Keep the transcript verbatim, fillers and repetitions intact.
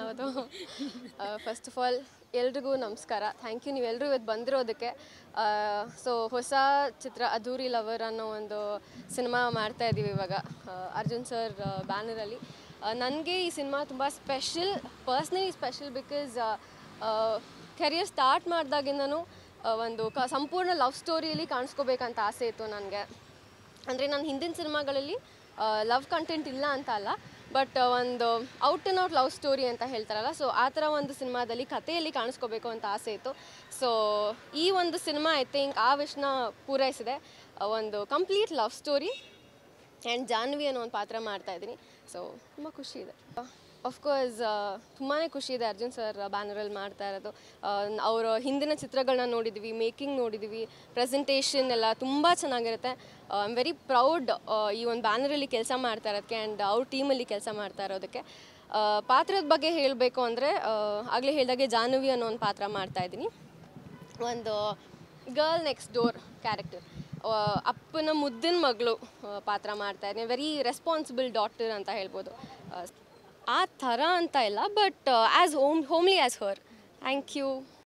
uh, first of all, Elrigu Namaskara. Thank you, Nivelru with Bandroduke. Uh, so, Hosa Chitra Adhuri Lover Anno cinema Martha Divivaga, uh, Arjun sir uh, banner ali. Uh, Nange is cinema Tumba special, personally special because uh, uh, career start Mardaginano, uh, Sampurna love story li Kanskobek and Taseto Nange. And then on Hindin cinema galali, uh, love content illa antala. But one uh, out and out love story and Heltarala, so Athra on the cinema Dali Kateli Kanskobeko and Taseto. So E one the cinema, I think Avishna Pura is there, one the complete love story and Janvi and on Patra Marta. So Makushi. Of course, uh, Tumane Kushi the Arjun sir Banneral Martarado, our Hindina Chitragalna Nodidivi, making Nodidivi, presentation, Ella Tumba Chanagarata. I am very proud of even Bannerali Kelsa Martaradke and our team Ali Kelsa Martaradke. Patrad Bage Helbeko andre, Agle Heldage Janavi and on Patra Martadini. One the girl next door character. Appana Muddin Maglu Patra Martadini, very responsible daughter anta helbodu. But uh, as home, homely as her. Thank you.